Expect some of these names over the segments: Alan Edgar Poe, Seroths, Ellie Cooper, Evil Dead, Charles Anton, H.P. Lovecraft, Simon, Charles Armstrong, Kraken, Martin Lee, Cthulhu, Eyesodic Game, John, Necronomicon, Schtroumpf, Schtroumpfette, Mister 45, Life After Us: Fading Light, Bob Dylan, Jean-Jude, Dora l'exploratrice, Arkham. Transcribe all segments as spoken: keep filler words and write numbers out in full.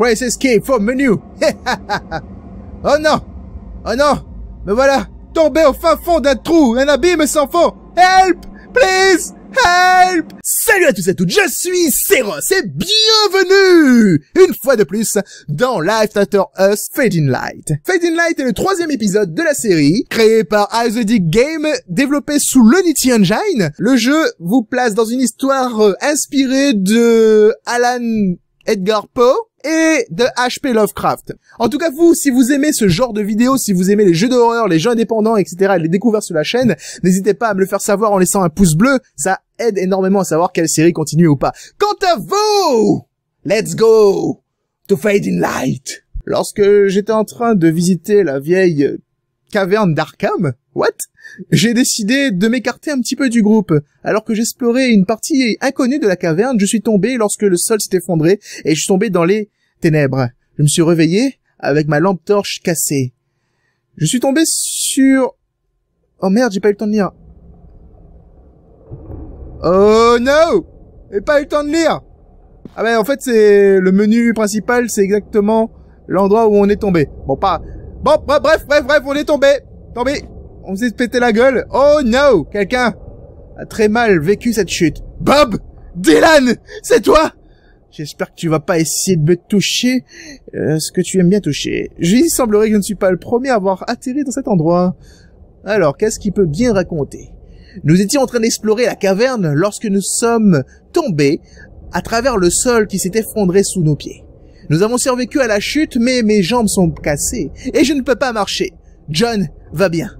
Press escape from menu. Oh non! Oh non! Me voilà tombé au fin fond d'un trou, un abîme sans fond. Help! Please! Help! Salut à tous et à toutes, je suis Seroths et bienvenue une fois de plus dans Life After Us: Fading Light. Fading Light est le troisième épisode de la série, créé par Eyesodic Game, développé sous l'Unity Engine. Le jeu vous place dans une histoire euh, inspirée de Alan Edgar Poe et de H P Lovecraft. En tout cas, vous, si vous aimez ce genre de vidéos, si vous aimez les jeux d'horreur, les jeux indépendants, et cetera, et les découvertes sur la chaîne, n'hésitez pas à me le faire savoir en laissant un pouce bleu, ça aide énormément à savoir quelle série continue ou pas. Quant à vous, let's go to Fading Light. Lorsque j'étais en train de visiter la vieille caverne d'Arkham, what? J'ai décidé de m'écarter un petit peu du groupe. Alors que j'explorais une partie inconnue de la caverne, je suis tombé lorsque le sol s'est effondré et je suis tombé dans les ténèbres. Je me suis réveillé avec ma lampe torche cassée. Je suis tombé sur... Oh merde, j'ai pas eu le temps de lire. Oh no! J'ai pas eu le temps de lire! Ah ben en fait c'est... le menu principal, c'est exactement l'endroit où on est tombé. Bon pas... Bon bref, bref, bref, on est tombé! Tombé! On s'est pété la gueule. Oh no! Quelqu'un a très mal vécu cette chute. Bob Dylan, c'est toi? J'espère que tu vas pas essayer de me toucher. Euh, ce que tu aimes bien toucher. Il semblerait que je ne suis pas le premier à avoir atterri dans cet endroit. Alors, qu'est-ce qu'il peut bien raconter? Nous étions en train d'explorer la caverne lorsque nous sommes tombés à travers le sol qui s'est effondré sous nos pieds. Nous avons survécu à la chute, mais mes jambes sont cassées et je ne peux pas marcher. John va bien.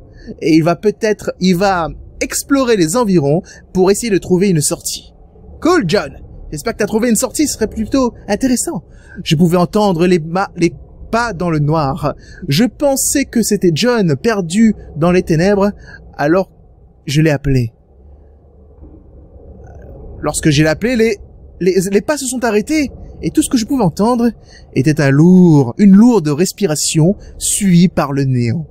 Et il va peut-être, il va explorer les environs pour essayer de trouver une sortie. Cool, John. J'espère que t'as trouvé une sortie, ce serait plutôt intéressant. Je pouvais entendre les, les pas dans le noir. Je pensais que c'était John perdu dans les ténèbres, alors je l'ai appelé. Lorsque j'ai appelé, les, les, les pas se sont arrêtés et tout ce que je pouvais entendre était un lourd, une lourde respiration suivie par le néant.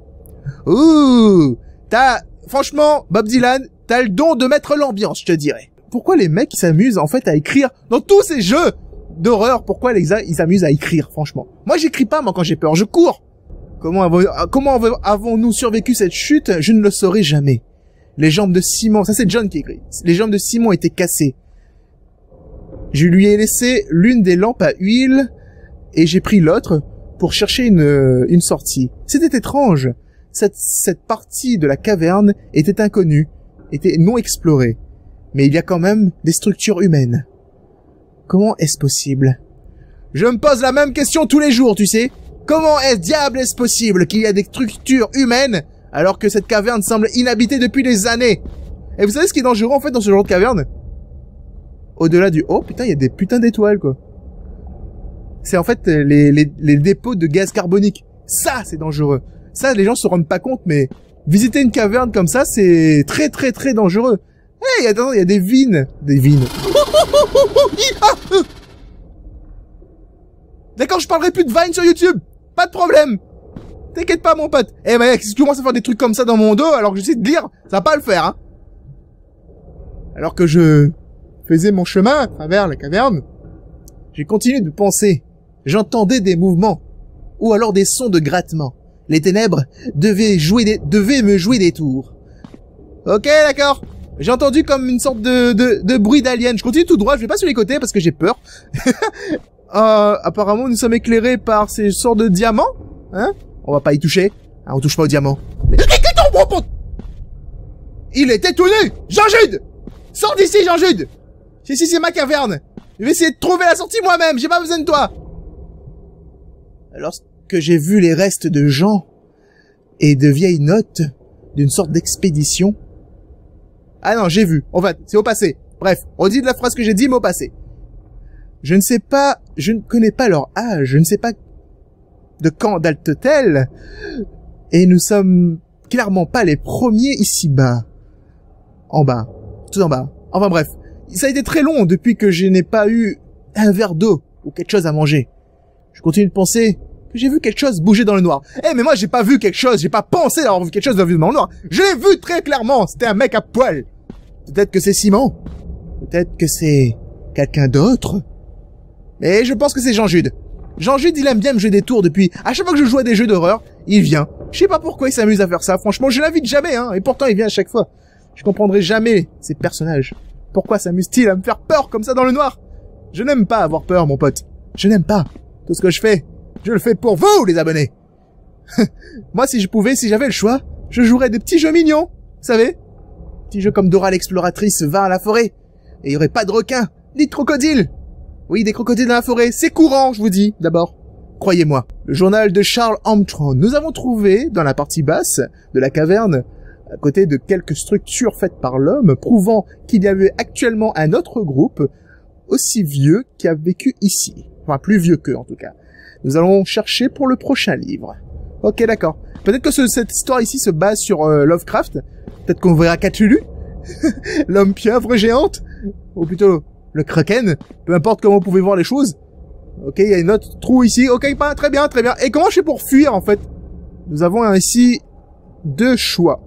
Ouh, t'as, franchement, Bob Dylan, t'as le don de mettre l'ambiance, je te dirais. Pourquoi les mecs s'amusent, en fait, à écrire dans tous ces jeux d'horreur? Pourquoi les, ils s'amusent à écrire, franchement? Moi, j'écris pas, moi, quand j'ai peur, je cours. Comment, av comment avons-nous survécu cette chute? Je ne le saurai jamais. Les jambes de Simon, ça c'est John qui écrit. Les jambes de Simon étaient cassées. Je lui ai laissé l'une des lampes à huile et j'ai pris l'autre pour chercher une, une sortie. C'était étrange. Cette, cette partie de la caverne était inconnue, était non explorée. Mais il y a quand même des structures humaines. Comment est-ce possible? Je me pose la même question tous les jours, tu sais. Comment est-ce diable est-ce possible qu'il y a des structures humaines alors que cette caverne semble inhabitée depuis des années? Et vous savez ce qui est dangereux en fait dans ce genre de caverne? Au-delà du... Oh putain, il y a des putains d'étoiles quoi. C'est en fait les, les, les dépôts de gaz carbonique. Ça, c'est dangereux. Ça, les gens se rendent pas compte, mais visiter une caverne comme ça, c'est très très très dangereux. Hé, hey, attends, il y a des vignes. Des vignes. D'accord, je parlerai plus de vines sur YouTube. Pas de problème. T'inquiète pas, mon pote. Eh, hey, mec, si tu commences à faire des trucs comme ça dans mon dos, alors que j'essaie de lire, ça va pas le faire, hein. Alors que je faisais mon chemin à travers la caverne, j'ai continué de penser. J'entendais des mouvements, ou alors des sons de grattement. Les ténèbres devaient, jouer des, devaient me jouer des tours. Ok, d'accord. J'ai entendu comme une sorte de, de, de bruit d'alien. Je continue tout droit, je vais pas sur les côtés parce que j'ai peur. euh, apparemment, nous sommes éclairés par ces sortes de diamants. Hein? On va pas y toucher. Hein, on touche pas aux diamants. Il était tout nu! Jean-Jude! Sors d'ici, Jean-Jude! Si, si, c'est ma caverne. Je vais essayer de trouver la sortie moi-même, j'ai pas besoin de toi. Alors... que j'ai vu les restes de gens et de vieilles notes d'une sorte d'expédition. Ah non, j'ai vu. En fait, c'est au passé. Bref, on dit de la phrase que j'ai dit, mais au passé. Je ne sais pas, je ne connais pas leur âge, je ne sais pas de quand datent-elles, et nous sommes clairement pas les premiers ici-bas. En bas. Tout en bas. Enfin bref. Ça a été très long depuis que je n'ai pas eu un verre d'eau ou quelque chose à manger. Je continue de penser... j'ai vu quelque chose bouger dans le noir. Eh, hey, mais moi, j'ai pas vu quelque chose. J'ai pas pensé d'avoir vu quelque chose dans le noir. Je l'ai vu très clairement. C'était un mec à poil. Peut-être que c'est Simon. Peut-être que c'est quelqu'un d'autre. Mais je pense que c'est Jean-Jude. Jean-Jude, il aime bien me jouer des tours depuis. À chaque fois que je joue à des jeux d'horreur, il vient. Je sais pas pourquoi il s'amuse à faire ça. Franchement, je l'invite jamais, hein. Et pourtant, il vient à chaque fois. Je comprendrai jamais ces personnages. Pourquoi s'amuse-t-il à me faire peur comme ça dans le noir? Je n'aime pas avoir peur, mon pote. Je n'aime pas. Tout ce que je fais, je le fais pour vous, les abonnés. Moi, si je pouvais, si j'avais le choix, je jouerais des petits jeux mignons. Vous savez? Petits jeux comme Dora l'exploratrice va à la forêt. Et il y aurait pas de requins, ni de crocodiles. Oui, des crocodiles dans la forêt, c'est courant, je vous dis, d'abord. Croyez-moi. Le journal de Charles Armstrong. Nous avons trouvé, dans la partie basse de la caverne, à côté de quelques structures faites par l'homme, prouvant qu'il y avait actuellement un autre groupe, aussi vieux, qui a vécu ici. Enfin, plus vieux qu'eux, en tout cas. Nous allons chercher pour le prochain livre. Ok, d'accord. Peut-être que ce, cette histoire ici se base sur euh, Lovecraft. Peut-être qu'on verra Cthulhu. L'homme pieuvre géante. Ou plutôt... le Kraken, peu importe comment vous pouvez voir les choses. Ok, il y a une autre trou ici. Ok, bah, très bien, très bien. Et comment je fais pour fuir, en fait? Nous avons ici deux choix.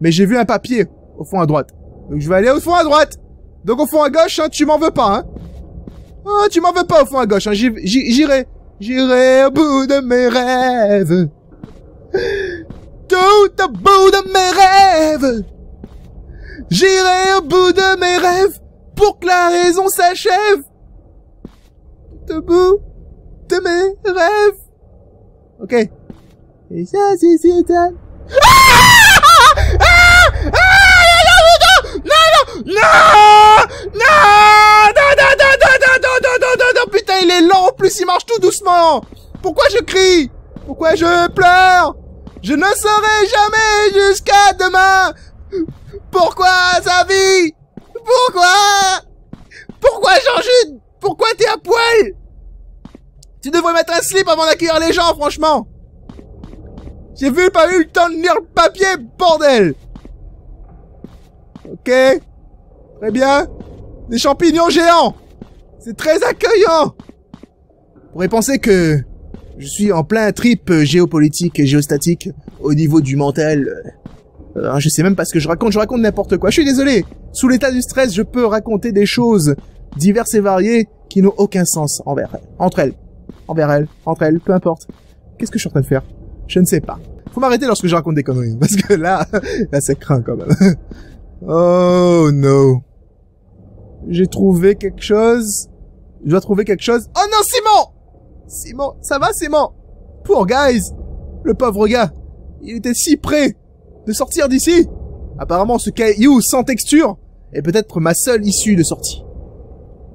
Mais j'ai vu un papier au fond à droite. Donc je vais aller au fond à droite. Donc au fond à gauche, hein, tu m'en veux pas, hein. Oh, tu m'en veux pas au fond à gauche, hein. J'irai. J'irai au bout de mes rêves. Tout au bout de mes rêves. J'irai au bout de mes rêves. Pour que la raison s'achève, debout de mes rêves. Ok. Et ça, c'est c'est ça. Non, putain, il est lent. En plus, il marche tout doucement. Pourquoi je crie? Pourquoi je pleure? Je ne saurai jamais jusqu'à demain. Pourquoi sa vie? Pourquoi? Pourquoi, Jean-Jude? Pourquoi t'es à poil? Tu devrais mettre un slip avant d'accueillir les gens, franchement. J'ai vu, pas eu le temps de lire le papier, bordel. Ok. Très bien. Des champignons géants. C'est très accueillant. On pourrait penser que je suis en plein trip géopolitique et géostatique au niveau du mental. Euh, je sais même pas ce que je raconte, je raconte n'importe quoi. Je suis désolé. Sous l'état du stress, je peux raconter des choses diverses et variées qui n'ont aucun sens envers elles, entre elles, envers elles, entre elles, peu importe. Qu'est-ce que je suis en train de faire? Je ne sais pas. Faut m'arrêter lorsque je raconte des conneries, parce que là, là ça craint quand même. Oh no. J'ai trouvé quelque chose. Je dois trouver quelque chose. Oh non, Simon! Simon, ça va, Simon? Poor guys, le pauvre gars, il était si près de sortir d'ici. Apparemment, ce caillou sans texture est peut-être ma seule issue de sortie.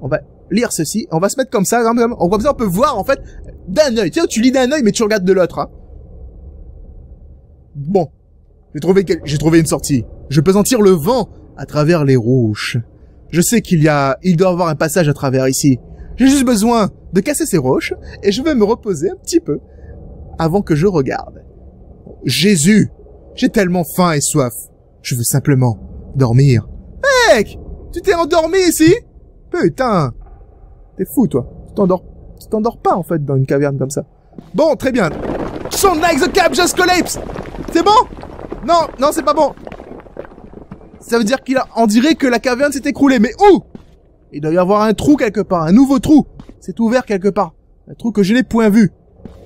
On va lire ceci. On va se mettre comme ça. On voit ça, on peut voir, en fait, d'un œil. Tu sais, tu lis d'un œil, mais tu regardes de l'autre. Hein. Bon. J'ai trouvé, quel... j'ai trouvé une sortie. Je peux sentir le vent à travers les roches. Je sais qu'il y a... il doit y avoir un passage à travers ici. J'ai juste besoin de casser ces roches et je vais me reposer un petit peu avant que je regarde. Jésus! J'ai tellement faim et soif. Je veux simplement dormir. Mec! Tu t'es endormi ici? Putain! T'es fou, toi. Tu t'endors, tu t'endors pas, en fait, dans une caverne comme ça. Bon, très bien. Sound like the cap just collapsed! C'est bon? Non, non, c'est pas bon. Ça veut dire qu'il a, on dirait que la caverne s'est écroulée. Mais où? Il doit y avoir un trou quelque part. Un nouveau trou. C'est ouvert quelque part. Un trou que je n'ai point vu.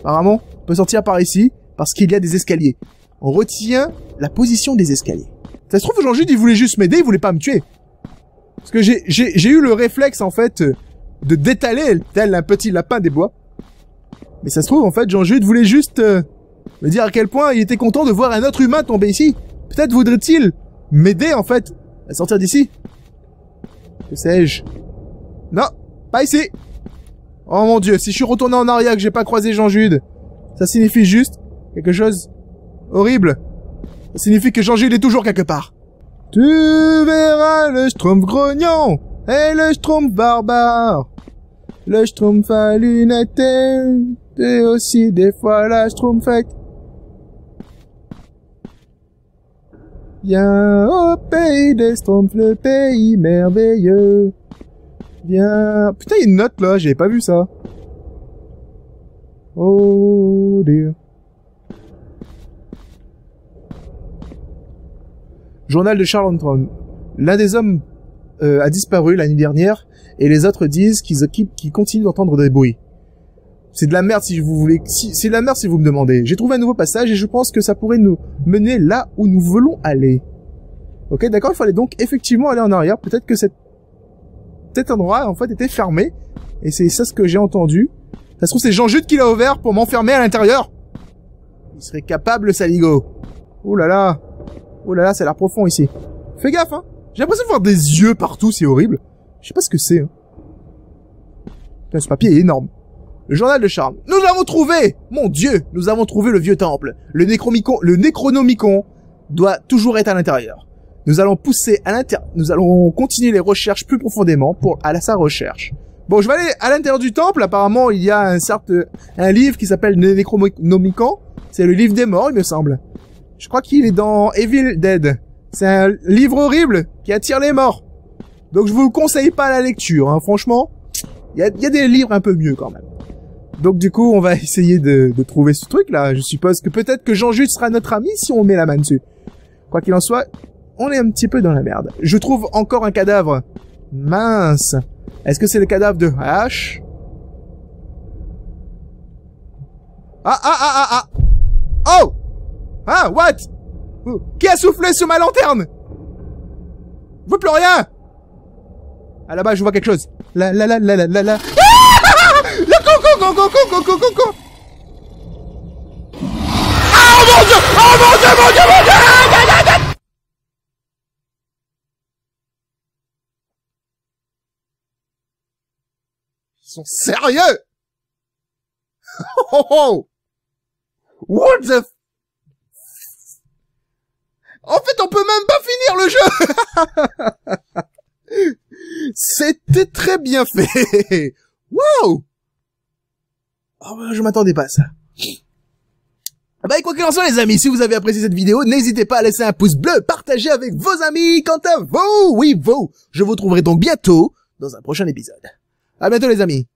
Apparemment, on peut sortir par ici parce qu'il y a des escaliers. On retient la position des escaliers. Ça se trouve, Jean-Jude, il voulait juste m'aider, il voulait pas me tuer. Parce que j'ai, j'ai, j'ai eu le réflexe, en fait, de détaler, tel un petit lapin des bois. Mais ça se trouve, en fait, Jean-Jude voulait juste euh, me dire à quel point il était content de voir un autre humain tomber ici. Peut-être voudrait-il m'aider, en fait, à sortir d'ici. Que sais-je? Non, pas ici. Oh mon Dieu, si je suis retourné en arrière que j'ai pas croisé Jean-Jude, ça signifie juste quelque chose... horrible. Ça signifie que Jean-Jude est toujours quelque part. Tu verras le Schtroumpf grognon et le Schtroumpf barbare. Le Schtroumpf à lunettes et aussi des fois la Schtroumpfette. Viens au pays des Schtroumpfs, le pays merveilleux. Viens... putain, il y a une note là, j'avais pas vu ça. Oh Dieu. Journal de Charles Anton. L'un des hommes euh, a disparu l'année dernière et les autres disent qu'ils qu'ils continuent d'entendre des bruits. C'est de la merde si vous voulez, si, c'est de la merde si vous me demandez. J'ai trouvé un nouveau passage et je pense que ça pourrait nous mener là où nous voulons aller. Ok, d'accord, il fallait donc effectivement aller en arrière. Peut-être que cet Peut-être endroit en fait était fermé. Et c'est ça ce que j'ai entendu. Ça se trouve c'est Jean-Jude qui l'a ouvert pour m'enfermer à l'intérieur. Il serait capable, le saligo. Oh là là. Oh là là, ça a l'air profond ici. Fais gaffe, hein. J'ai l'impression de voir des yeux partout, c'est horrible. Je sais pas ce que c'est, hein. Putain, ce papier est énorme. Le journal de Charme. Nous l'avons trouvé! Mon Dieu, nous avons trouvé le vieux temple. Le Necronomicon, le Necronomicon doit toujours être à l'intérieur. Nous allons pousser à l'intérieur. Nous allons continuer les recherches plus profondément pour à la, sa recherche. Bon, je vais aller à l'intérieur du temple. Apparemment, il y a un certain un livre qui s'appelle le Necronomicon. C'est le livre des morts, il me semble. Je crois qu'il est dans Evil Dead. C'est un livre horrible qui attire les morts. Donc, je vous le conseille pas à la lecture, hein. Franchement, il y a, y a des livres un peu mieux quand même. Donc du coup, on va essayer de, de trouver ce truc-là. Je suppose que peut-être que Jean-Jude sera notre ami si on met la main dessus. Quoi qu'il en soit, on est un petit peu dans la merde. Je trouve encore un cadavre. Mince. Est-ce que c'est le cadavre de H? Ah, ah, ah, ah, ah. Oh! Ah, what? Oh. Qui a soufflé sous ma lanterne? Je vois plus rien! Ah, là-bas, je vois quelque chose. La, la, la, la, la, la. Go, go, go, go, go, go. Ah, oh mon Dieu! Oh mon Dieu, mon Dieu, mon Dieu! Ah, ah, ah, ah. Ils sont sérieux! Oh, oh. What the f... En fait, on peut même pas finir le jeu! C'était très bien fait! Wow! Oh, je m'attendais pas à ça. Bah, et quoi qu'il en soit, les amis, si vous avez apprécié cette vidéo, n'hésitez pas à laisser un pouce bleu, partager avec vos amis, quant à vous, oui, vous. Je vous trouverai donc bientôt dans un prochain épisode. À bientôt, les amis.